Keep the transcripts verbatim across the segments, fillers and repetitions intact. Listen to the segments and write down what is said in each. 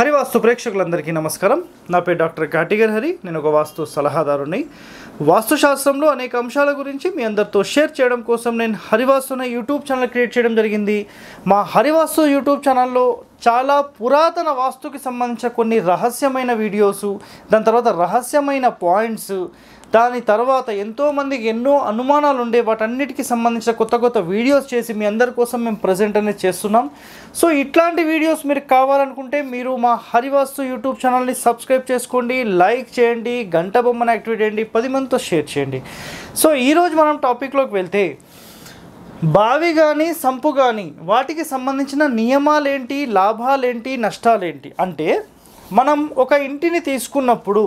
హరివాస్తు ప్రేక్షకులందరికీ నమస్కారం। నా పేరు డాక్టర్ కాటిగర్ హరి, నేను ఒక వాస్తు సలహాదారుని। వాస్తుశాస్త్రంలో అనేక అంశాల గురించి మీ అందరితో షేర్ చేయడం కోసం నేను హరివాస్తు అనే యూట్యూబ్ ఛానల్ క్రియేట్ చేయడం జరిగింది। మా హరివాస్తు యూట్యూబ్ ఛానల్లో చాలా పురాతన వాస్తుకి సంబంధించిన కొన్ని రహస్యమైన వీడియోస్, దాని తర్వాత రహస్యమైన పాయింట్స్, దాని తర్వాత ఎంతోమందికి ఎన్నో అనుమానాలు ఉండే వాటన్నిటికీ సంబంధించిన కొత్త కొత్త వీడియోస్ చేసి మీ అందరి కోసం మేము ప్రజెంట్ అనేది చేస్తున్నాం। సో ఇట్లాంటి వీడియోస్ మీరు కావాలనుకుంటే మీరు మా హరివాస్తు యూట్యూబ్ ఛానల్ని సబ్స్క్రైబ్ చేసుకోండి, లైక్ చేయండి, గంట బొమ్మను యాక్టివేట్ చేయండి, పది మందితో షేర్ చేయండి। సో ఈరోజు మనం టాపిక్లోకి వెళ్తే బావి కానీ సంపు కానీ వాటికి సంబంధించిన నియమాలేంటి, లాభాలేంటి, నష్టాలేంటి అంటే మనం ఒక ఇంటిని తీసుకున్నప్పుడు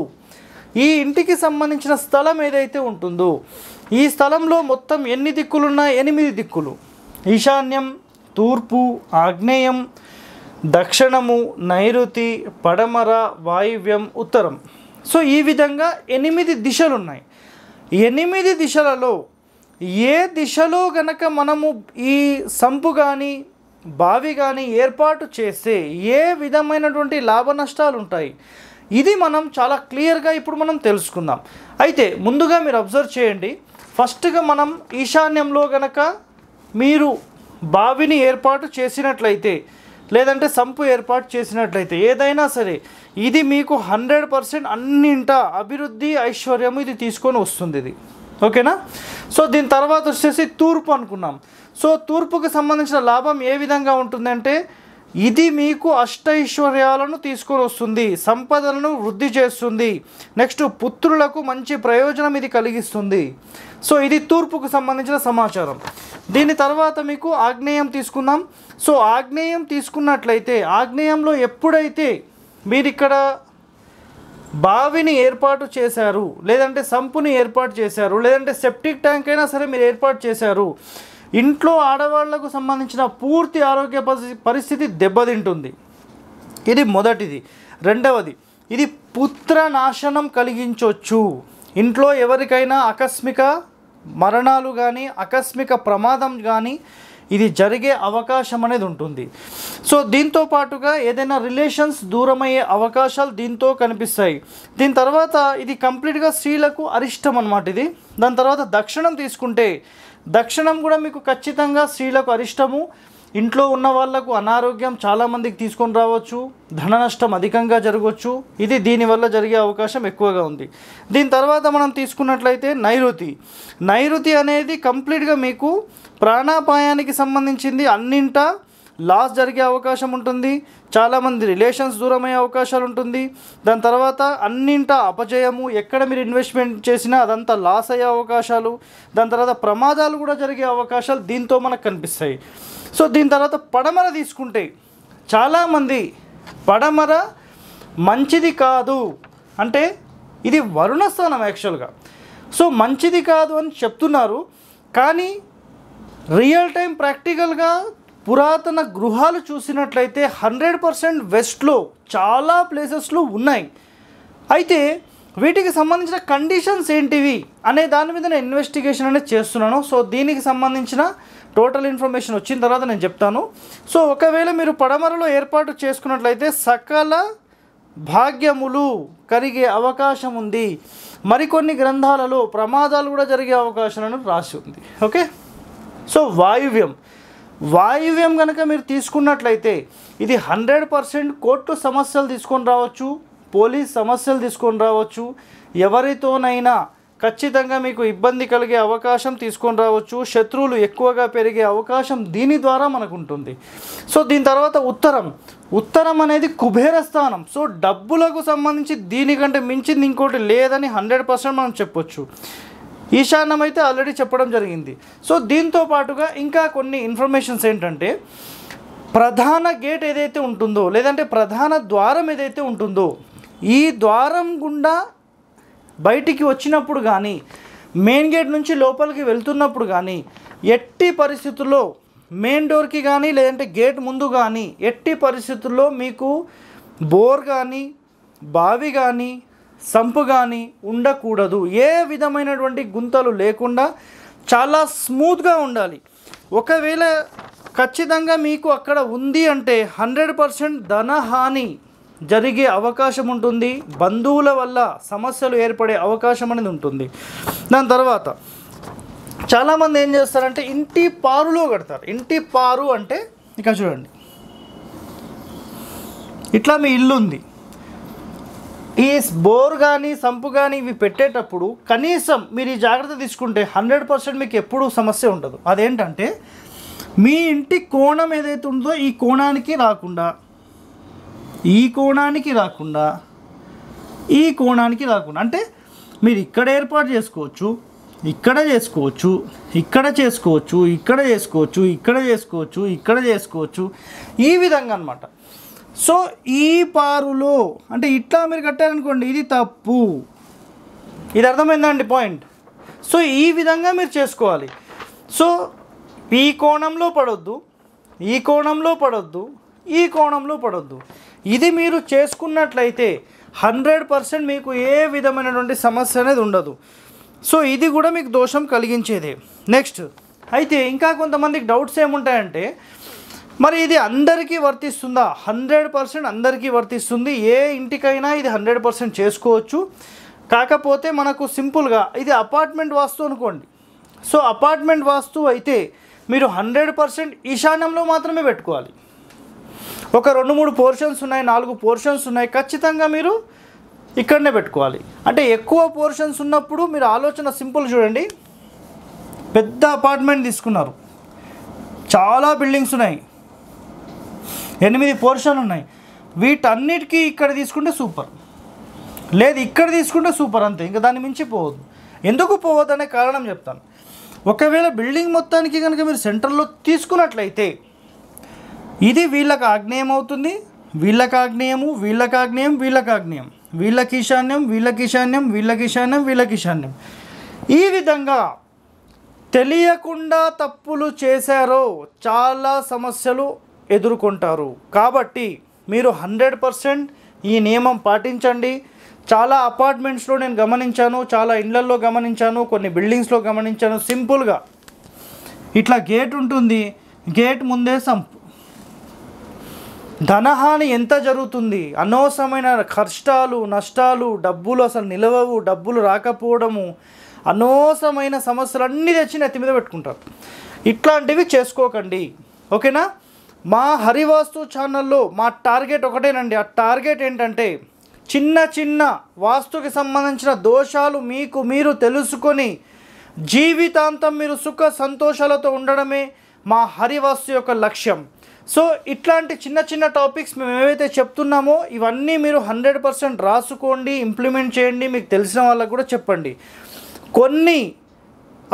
ఈ ఇంటికి సంబంధించిన స్థలం ఏదైతే ఉంటుందో ఈ స్థలంలో మొత్తం ఎన్ని దిక్కులున్నా ఎనిమిది దిక్కులు, ఈశాన్యం, తూర్పు, ఆగ్నేయం, దక్షిణము, నైరుతి, పడమర, వాయువ్యం, ఉత్తరం, సో ఈ విధంగా ఎనిమిది దిశలు ఉన్నాయి। ఎనిమిది దిశలలో ఏ దిశలో గనక మనము ఈ సంపు కానీ బావి కానీ ఏర్పాటు చేస్తే ఏ విధమైనటువంటి లాభ నష్టాలు ఉంటాయి, ఇది మనం చాలా క్లియర్గా ఇప్పుడు మనం తెలుసుకుందాం। అయితే ముందుగా మీరు అబ్జర్వ్ చేయండి, ఫస్ట్గా మనం ఈశాన్యంలో గనక మీరు బావిని ఏర్పాటు చేసినట్లయితే లేదంటే సంపు ఏర్పాటు చేసినట్లయితే ఏదైనా సరే ఇది మీకు హండ్రెడ్ పర్సెంట్ అన్నింటా అభివృద్ధి, ఐశ్వర్యము ఇది తీసుకొని వస్తుంది, ఇది ఓకేనా। సో దీని తర్వాత వచ్చేసి తూర్పు అనుకున్నాం। సో తూర్పుకి సంబంధించిన లాభం ఏ విధంగా ఉంటుందంటే ఇది మీకు అష్టైశ్వర్యాలను తీసుకొని వస్తుంది, సంపదలను వృద్ధి చేస్తుంది, నెక్స్ట్ పుత్రులకు మంచి ప్రయోజనం ఇది కలిగిస్తుంది। సో ఇది తూర్పుకు సంబంధించిన సమాచారం। దీని తర్వాత మీకు ఆగ్నేయం తీసుకుందాం। సో ఆగ్నేయం తీసుకున్నట్లయితే ఆగ్నేయంలో ఎప్పుడైతే మీరు ఇక్కడ బావిని ఏర్పాటు చేశారు లేదంటే సంపుని ఏర్పాటు చేశారు లేదంటే సెప్టిక్ ట్యాంక్ అయినా సరే మీరు ఏర్పాటు చేశారు, ఇంట్లో ఆడవాళ్లకు సంబంధించిన పూర్తి ఆరోగ్య పరిస్థితి దెబ్బతింటుంది, ఇది మొదటిది। రెండవది ఇది పుత్రనాశనం కలిగించవచ్చు, ఇంట్లో ఎవరికైనా ఆకస్మిక మరణాలు కానీ ఆకస్మిక ప్రమాదం కానీ ఇది జరిగే అవకాశం అనేది ఉంటుంది। సో దీంతో పాటుగా ఏదైనా రిలేషన్స్ దూరమయ్యే అవకాశాలు దీంతో కనిపిస్తాయి। దీని తర్వాత ఇది కంప్లీట్గా స్త్రీలకు అరిష్టం అన్నమాట ఇది। దాని తర్వాత దక్షిణం తీసుకుంటే దక్షిణం కూడా మీకు ఖచ్చితంగా స్త్రీలకు అరిష్టము, ఇంట్లో ఉన్న వాళ్లకు అనారోగ్యం చాలామందికి తీసుకొని రావచ్చు, ధన నష్టం అధికంగా జరగవచ్చు, ఇది దీనివల్ల జరిగే అవకాశం ఎక్కువగా ఉంది। దీని తర్వాత మనం తీసుకున్నట్లయితే నైరుతి, నైరుతి అనేది కంప్లీట్గా మీకు ప్రాణాపాయానికి సంబంధించింది, అన్నింటా లాస్ జరిగే అవకాశం ఉంటుంది, చాలామంది రిలేషన్స్ దూరమయ్యే అవకాశాలు ఉంటుంది, దాని తర్వాత అన్నింటా అపజయము, ఎక్కడ మీరు ఇన్వెస్ట్మెంట్ చేసినా అదంతా లాస్ అయ్యే అవకాశాలు, దాని తర్వాత ప్రమాదాలు కూడా జరిగే అవకాశాలు దీంతో మనకు కనిపిస్తాయి। సో దీని తర్వాత పడమర తీసుకుంటే చాలామంది పడమర మంచిది కాదు అంటే ఇది వరుణ స్థానం యాక్చువల్గా, సో మంచిది కాదు అని చెప్తున్నారు కానీ రియల్ టైం ప్రాక్టికల్గా పురాతన గృహాలు చూసినట్లయితే హండ్రెడ్ పర్సెంట్ వెస్ట్లో చాలా ప్లేసెస్లో ఉన్నాయి। అయితే వీటికి సంబంధించిన కండిషన్స్ ఏంటివి అనే దాని మీద నేను ఇన్వెస్టిగేషన్ అనేది చేస్తున్నాను। సో దీనికి సంబంధించిన టోటల్ ఇన్ఫర్మేషన్ వచ్చిన తర్వాత నేను చెప్తాను। సో ఒకవేళ మీరు పడమరలో ఏర్పాటు చేసుకున్నట్లయితే సకల భాగ్యములు కలిగే అవకాశం ఉంది, మరికొన్ని గ్రంథాలలో ప్రమాదాలు కూడా జరిగే అవకాశాలను రాసి ఉంది, ఓకే। సో వాయువ్యం, వాయువ్యం కనుక మీరు తీసుకున్నట్లయితే ఇది హండ్రెడ్ పర్సెంట్ కోర్టు సమస్యలు తీసుకొని రావచ్చు, పోలీస్ సమస్యలు తీసుకొని రావచ్చు, ఎవరితోనైనా ఖచ్చితంగా మీకు ఇబ్బంది కలిగే అవకాశం తీసుకొని రావచ్చు, శత్రువులు ఎక్కువగా పెరిగే అవకాశం దీని ద్వారా మనకు ఉంటుంది। సో దీని తర్వాత ఉత్తరం, ఉత్తరం అనేది కుబేర స్థానం, సో డబ్బులకు సంబంధించి దీనికంటే మించింది ఇంకోటి లేదని హండ్రెడ్ పర్సెంట్ మనం చెప్పొచ్చు। ఈశాన్యం అయితే ఆల్రెడీ చెప్పడం జరిగింది। సో దీంతో పాటుగా ఇంకా కొన్ని ఇన్ఫర్మేషన్స్ ఏంటంటే ప్రధాన గేట్ ఏదైతే ఉంటుందో లేదంటే ప్రధాన ద్వారం ఏదైతే ఉంటుందో ఈ ద్వారం గుండా బయటికి వచ్చినప్పుడు కానీ మెయిన్ గేట్ నుంచి లోపలికి వెళ్తున్నప్పుడు కానీ ఎట్టి పరిస్థితుల్లో మెయిన్ డోర్కి కానీ లేదంటే గేట్ ముందు కానీ ఎట్టి పరిస్థితుల్లో మీకు బోర్ కానీ బావి కానీ సంపు కానీ ఉండకూడదు, ఏ విధమైనటువంటి గుంతలు లేకుండా చాలా స్మూత్గా ఉండాలి। ఒకవేళ ఖచ్చితంగా మీకు అక్కడ ఉంది అంటే హండ్రెడ్ పర్సెంట్ ధనహాని, జరిగే అవకాశం ఉంటుంది, బంధువుల వల్ల సమస్యలు ఏర్పడే అవకాశం అనేది ఉంటుంది. దాని తర్వాత చాలామంది ఏం చేస్తారంటే ఇంటి పారులో కడతారు. ఇంటి పారు అంటే ఇక్కడ చూడండి, ఇట్లా మీ ఇల్లు ఉంది, ఈ బోర్ కానీ సంపు కానీ ఇవి పెట్టేటప్పుడు కనీసం మీరు ఈ జాగ్రత్త తీసుకుంటే హండ్రెడ్ పర్సెంట్ మీకు ఎప్పుడూ సమస్య ఉండదు. అదేంటంటే మీ ఇంటి కోణం ఏదైతే ఉందో ఈ కోణానికి రాకుండా, ఈ కోణానికి రాకుండా, ఈ కోణానికి రాకుండా, అంటే మీరు ఇక్కడ ఏర్పాటు చేసుకోవచ్చు, ఇక్కడ చేసుకోవచ్చు, ఇక్కడ చేసుకోవచ్చు, ఇక్కడ చేసుకోవచ్చు, ఇక్కడ చేసుకోవచ్చు, ఇక్కడ చేసుకోవచ్చు, ఈ విధంగా అన్నమాట. సో ఈ పారులో అంటే ఇట్లా మీరు కట్టారనుకోండి, ఇది తప్పు. ఇది అర్థమైందండి పాయింట్. సో ఈ విధంగా మీరు చేసుకోవాలి. సో ఈ కోణంలో పడొద్దు, ఈ కోణంలో పడొద్దు, ఈ కోణంలో పడొద్దు. ఇది మీరు చేసుకున్నట్లయితే హండ్రెడ్ పర్సెంట్ మీకు ఏ విధమైనటువంటి సమస్య అనేది ఉండదు. సో ఇది కూడా మీకు దోషం కలిగించేదే. నెక్స్ట్ అయితే ఇంకా కొంతమందికి డౌట్స్ ఏముంటాయంటే, మరి ఇది అందరికీ వర్తిస్తుందా? హండ్రెడ్ పర్సెంట్ అందరికీ వర్తిస్తుంది. ఏ ఇంటికైనా ఇది హండ్రెడ్ పర్సెంట్ చేసుకోవచ్చు. కాకపోతే మనకు సింపుల్గా ఇది అపార్ట్మెంట్ వాస్తు అనుకోండి. సో అపార్ట్మెంట్ వాస్తు అయితే మీరు హండ్రెడ్ పర్సెంట్ ఈశాన్యంలో మాత్రమే పెట్టుకోవాలి. ఒక రెండు మూడు పోర్షన్స్ ఉన్నాయి, నాలుగు పోర్షన్స్ ఉన్నాయి, ఖచ్చితంగా మీరు ఇక్కడనే పెట్టుకోవాలి. అంటే ఎక్కువ పోర్షన్స్ ఉన్నప్పుడు మీరు ఆలోచన సింపుల్ చూడండి. పెద్ద అపార్ట్మెంట్ తీసుకున్నారు, చాలా బిల్డింగ్స్ ఉన్నాయి, ఎనిమిది పోర్షన్ ఉన్నాయి, వీటన్నిటికీ ఇక్కడ తీసుకుంటే సూపర్, లేదు ఇక్కడ తీసుకుంటే సూపర్, అంతే. ఇంకా దాన్ని మించి పోవద్దు. ఎందుకు పోవద్దు అనే కారణం చెప్తాను. ఒకవేళ బిల్డింగ్ మొత్తానికి కనుక మీరు సెంటర్లో తీసుకున్నట్లయితే ఇది వీళ్ళకి ఆగ్నేయం అవుతుంది, వీళ్ళకి ఆగ్నేయము, వీళ్ళకి ఆగ్నేయం, వీళ్ళకి ఆగ్నేయం, వీళ్ళకి ఈశాన్యం, వీళ్ళకి ఈశాన్యం, వీళ్ళకి ఈశాన్యం, వీళ్ళకి ఈశాన్యం. ఈ విధంగా తెలియకుండా తప్పులు చేశారో చాలా సమస్యలు ఎదుర్కొంటారు. కాబట్టి మీరు హండ్రెడ్ పర్సెంట్ ఈ నియమం పాటించండి. చాలా అపార్ట్మెంట్స్లో నేను గమనించాను, చాలా ఇండ్లల్లో గమనించాను, కొన్ని బిల్డింగ్స్లో గమనించాను. సింపుల్గా ఇట్లా గేట్ ఉంటుంది, గేట్ ముందే సంపు. ధనహాని ఎంత జరుగుతుంది, అనవసరమైన కష్టాలు, నష్టాలు, డబ్బులు అసలు నిలవవు, డబ్బులు రాకపోవడము, అనవసరమైన సమస్యలు అన్నీ తెచ్చి నెత్తి మీద పెట్టుకుంటారు. ఇట్లాంటివి చేసుకోకండి, ఓకేనా? మా హరివాస్తు ఛానల్లో మా టార్గెట్ ఒకటేనండి. ఆ టార్గెట్ ఏంటంటే చిన్న చిన్న వాస్తుకి సంబంధించిన దోషాలు మీకు మీరు తెలుసుకొని జీవితాంతం మీరు సుఖ సంతోషాలతో ఉండడమే మా హరివాస్తు యొక్క లక్ష్యం. సో ఇట్లాంటి చిన్న చిన్న టాపిక్స్ మేము ఏవైతే చెప్తున్నామో ఇవన్నీ మీరు హండ్రెడ్ పర్సెంట్ రాసుకోండి, ఇంప్లిమెంట్ చేయండి, మీకు తెలిసిన వాళ్ళకు కూడా చెప్పండి. కొన్ని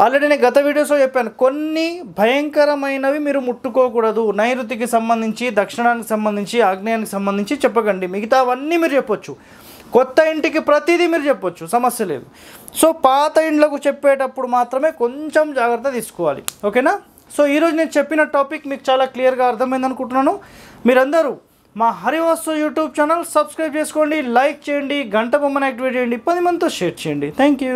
ఆల్రెడీ నేను గత వీడియోస్లో చెప్పాను, కొన్ని భయంకరమైనవి మీరు ముట్టుకోకూడదు. నైరుతికి సంబంధించి, దక్షిణానికి సంబంధించి, ఆగ్నేయానికి సంబంధించి చెప్పకండి. మిగతావన్నీ మీరు చెప్పొచ్చు. కొత్త ఇంటికి ప్రతిదీ మీరు చెప్పొచ్చు, సమస్య లేదు. సో పాత ఇండ్లకు చెప్పేటప్పుడు మాత్రమే కొంచెం జాగ్రత్త తీసుకోవాలి, ఓకేనా? సో ఈరోజు నేను చెప్పిన టాపిక్ మీకు చాలా క్లియర్గా అర్థమైంది అనుకుంటున్నాను. మీరందరూ మా హరివాస్తు యూట్యూబ్ ఛానల్ సబ్స్క్రైబ్ చేసుకోండి, లైక్ చేయండి, గంట బొమ్మను యాక్టివేట్ చేయండి, పది మందితో షేర్ చేయండి. Thank you.